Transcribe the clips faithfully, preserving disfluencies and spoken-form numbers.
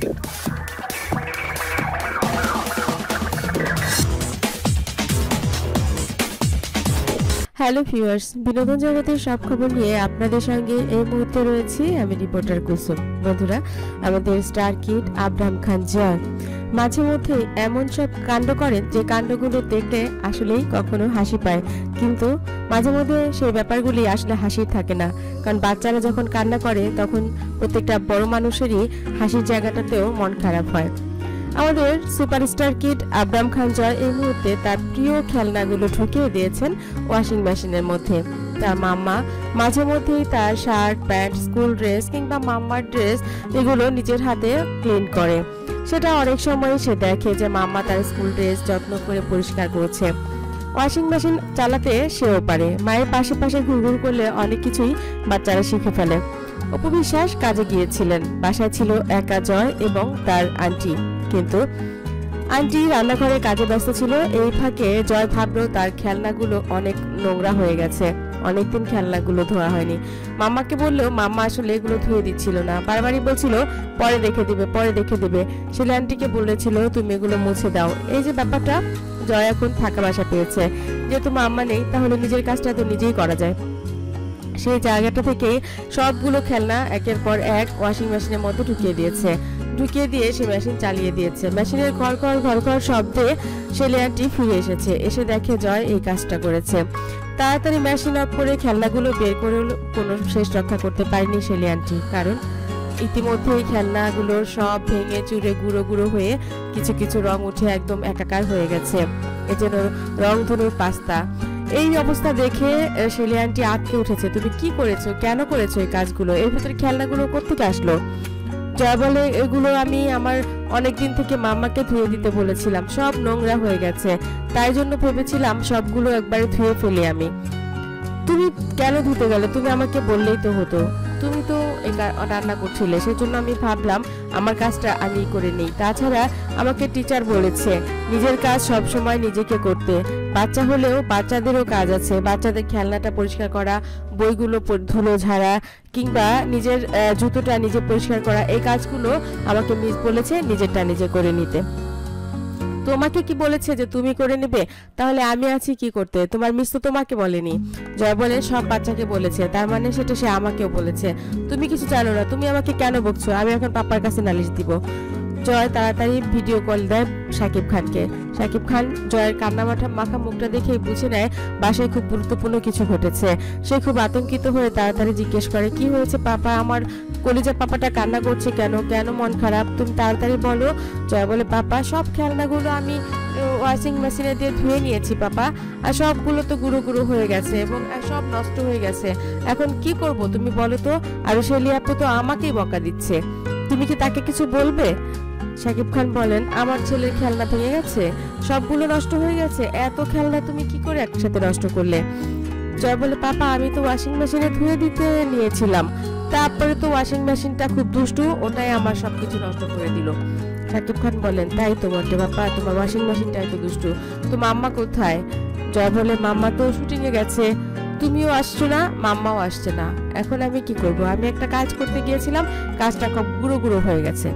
Hello viewers, বিনোদন জগতের সব খবর নিয়ে আপনাদের সঙ্গে এই মুহূর্তে রয়েছে আমি রিপোর্টার কুসুম। বন্ধুরা, আমাদের স্টার কিড আব্রাহাম খান জয় মাঝে মধ্যে এমন সব কাণ্ড করেন যে কাণ্ডগুলো দেখলে আসলেই কখনো হাসি পায়, কিন্তু মাঝে মধ্যে সেই ব্যাপারগুলি আসলে হাসি থাকে না। কারণ বাচ্চারা যখন কান্না করে তখন প্রত্যেকটা বড় মানুষেরই হাসির জায়গাটাতেও মন খারাপ হয়। আমাদের সুপারস্টার কিড আব্রাহাম খান জয় এই মুহূর্তে তার প্রিয় খেলনাগুলো ঢুকিয়ে দিয়েছেন ওয়াশিং মেশিনের মধ্যে। তার মাম্মা মাঝে মধ্যেই তার শার্ট, প্যান্ট, স্কুল ড্রেস কিংবা মাম্মার ড্রেস এগুলো নিজের হাতে ক্লিন করে। সেটা অনেক সময় সে দেখে যে মাম্মা তার স্কুল ড্রেস যত্ন করে পরিষ্কার করছে। ওয়াশিং মেশিন চালাতে সেও পারে, মায়ের পাশে পাশে ঘুরঘুর করলে অনেক কিছুই বাচ্চারা শিখে ফেলে। উপবিশ্বাস কাজে গিয়েছিলেন, বাসায় ছিল একা জয় এবং তার আন্টি, কিন্তু আন্টি রান্নাঘরে কাজে ব্যস্ত ছিল। এই ফাঁকে জয় ভাবলো তার খেলনাগুলো অনেক নোংরা হয়ে গেছে, অনেকদিন খেলনাগুলো ধোয়া হয়নি। মাম্মাকে বললো মাম্মা আসলে এগুলো ধুয়ে দিচ্ছিল না, বারবারই বলছিল পরে দেখে দিবে পরে দেখে দিবে। সে আন্টিকে বলেছিল তুমি এগুলো মুছে দাও। এই যে ব্যাপারটা, জয় এখন ফাঁকা বাসা পেয়েছে, যেহেতু মাম্মা নেই তাহলে নিজের কাজটা তো নিজেই করা যায়। সেই জায়গাটা থেকে সবগুলো খেলনা একের পর এক ওয়াশিং মেশিনের মধ্যে ঢুকিয়ে দিয়েছে, ঢুকিয়ে দিয়ে সে মেশিন চালিয়ে দিয়েছে। মেশিনের ঘর ঘর ঘর ঘর শব্দে ছেলেটি ফিরে এসেছে, এসে দেখে জয় এই কাজটা করেছে। তাড়াতাড়ি মেশিন অফ করে খেলনাগুলো বের করে কোনো শেষ রক্ষা করতে পারেনি ছেলেটি, কারণ ইতিমধ্যেই খেলনাগুলো সব ভেঙে চুরে গুঁড়ো গুঁড়ো হয়ে কিছু কিছু রং উঠে একদম একাকার হয়ে গেছে। এজন্য রংধনুর পাস্তা। এই অবস্থা দেখে ছেলেটি আটকে উঠেছে, তুমি কি করেছো, কেন করেছো এই কাজগুলো, এর ভিতরে খেলনাগুলো কোত্থেকে আসলো? জয় বলে এগুলো আমি আমার অনেকদিন থেকে মাম্মাকে ধুয়ে দিতে বলেছিলাম, সব নোংরা হয়ে গেছে, তাই জন্য ভেবেছিলাম সবগুলো একবারে ধুয়ে ফেলি আমি। তুমি কেন ধুতে গেলে, তুমি আমাকে বললেই তো হতো, তুমি তো রান্না করছিলে, সেজন্য আমি ভাবলাম আমার কাজটা আমি করে নিই। তাছাড়া আমাকে টিচার বলেছে নিজের কাজ সবসময় নিজেকে করতে, বাচ্চা হলেও বাচ্চাদেরও কাজ আছে, বাচ্চাদের খেলনাটা পরিষ্কার করা, বইগুলো ধুলো ঝাড়া কিংবা নিজের জুতোটা নিজে পরিষ্কার করা, এই কাজগুলো আমাকে মিস বলেছে নিজেরটা নিজে করে নিতে। তোমাকে কি বলেছে যে তুমি করে নেবে, তাহলে আমি আছি কি করতে, তোমার মিস তো তোমাকে বলেনি। জয় বলে সব বাচ্চাকে বলেছে, তার মানে সেটা সে আমাকেও বলেছে। তুমি কিছু জানো না, তুমি আমাকে কেন বকছো, আমি এখন পাপার কাছে নালিশ দিব। জয় তাড়াতাড়ি ভিডিও কল দেয় শাকিব খানকে। শাকিব খান জয়ের কান্না মাখা মুখটা দেখে বুঝে নেয় বাসায় খুব গুরুত্বপূর্ণ কিছু ঘটেছে। সে খুব আতঙ্কিত হয়ে তাড়াতাড়ি জিজ্ঞেস করে কি হয়েছে পাপা, আমার কলিজার পাপাটা কান্না করছে কেন, কেন মন খারাপ, তুমি তাড়াতাড়ি বলো। জয় বলে পাপা সব খেলনাগুলো আমি ওয়াশিং মেশিনে দিয়ে ধুয়ে নিয়েছি পাপা, আর সবগুলো তো গুঁড়ো গুঁড়ো হয়ে গেছে এবং সব নষ্ট হয়ে গেছে, এখন কি করব তুমি বলো তো। আর শেলি আপু তো আমাকেই বকা দিচ্ছে, তুমি কি তাকে কিছু বলবে? শাকিব খান বলেন আমার ছেলের খেলনা ভেঙে গেছে, সবগুলো নষ্ট হয়ে গেছে, এত খেলনা তুমি কি করে একসাথে নষ্ট করলে? জয় বলে পাপা আমি তো ওয়াশিং মেশিনে ধুয়ে দিতে নিয়েছিলাম, তারপরে তো ওয়াশিং মেশিনটা খুব দুষ্টু, ওটাই আমার সবকিছু নষ্ট করে দিল। শাকিব খান বলেন তাই তো বটে বাপা, তোমার ওয়াশিং মেশিনটা এত দুষ্টু, তো মাম্মা কোথায়? জয় বলে মাম্মা তো শুটিংয়ে গেছে, তুমিও আসছো না মাম্মাও আসছে না, এখন আমি কি করবো, আমি একটা কাজ করতে গিয়েছিলাম, কাজটা খুব গুঁড়ো গুঁড়ো হয়ে গেছে।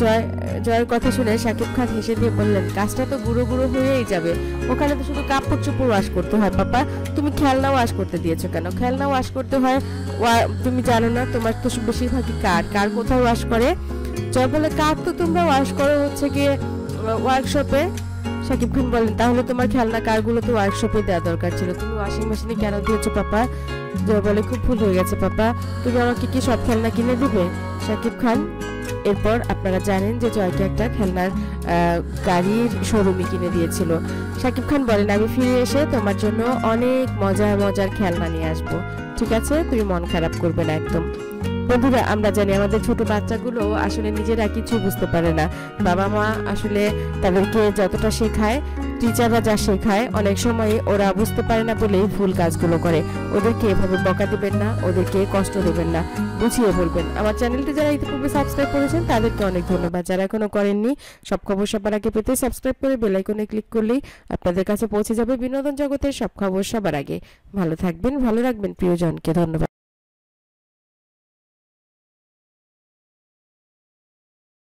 জয় জয়ের কথা শুনে শাকিব খান হেসে দিয়ে বললেন কাজটা তো গুঁড়ো গুঁড়ো হয়েই যাবে, ওখানে তো শুধু কাপড় চোপড় ওয়াশ করতে হয় পাপা, তুমি খেলনা ওয়াশ করতে দিয়েছো কেন? খেলনা ওয়াশ করতে হয়, তুমি জানো না, তোমার তো বেশিরভাগই কাঠ, কার কোথায় ওয়াশ করে? জয় বলে কাঠ তো তোমরা ওয়াশ করো হচ্ছে গিয়ে ওয়ার্কশপে। শাকিব খান বলেন তাহলে তোমার খেলনা কারগুলো তো ওয়ার্কশপে দেওয়া দরকার ছিল, তুমি ওয়াশিং মেশিনে কেন দিয়েছো পাপা? জয় বলে খুব ভুল হয়ে গেছে পাপা, তুমি আমাকে কি সব খেলনা কিনে দিবে? শাকিব খান এরপর আপনারা জানেন যে জয়কে একটা খেলনার গাড়ির শোরুমে কিনে দিয়েছিল। শাকিব খান বলেন আমি ফিরে এসে তোমার জন্য অনেক মজার মজার খেলনা নিয়ে আসবো, ঠিক আছে, তুমি মন খারাপ করবে না একদম। বন্ধুরা, আমরা জানি আমাদের ছোট বাচ্চাগুলো আসলে নিজেরা কিছু বুঝতে পারে না, বাবা মা আসলে তাদেরকে যতটা শেখায়, টিচাররা যা শেখায় অনেক সময় ওরা বুঝতে পারে না বলেই ভুল কাজগুলো করে। ওদেরকে এভাবে বকা দেবেন না, ওদেরকে কষ্ট দেবেন না, বুঝিয়ে বলবেন। আমার চ্যানেলটি যারা ইতিপূর্বে সাবস্ক্রাইব করেছেন তাদেরকে অনেক ধন্যবাদ, যারা এখনো করেননি সব খবর সবার আগে পেতে সাবস্ক্রাইব করে বেল আইকনে ক্লিক করলেই আপনাদের কাছে পৌঁছে যাবে বিনোদন জগতের সব খবর সবার আগে। ভালো থাকবেন, ভালো রাখবেন প্রিয়জনকে, ধন্যবাদ।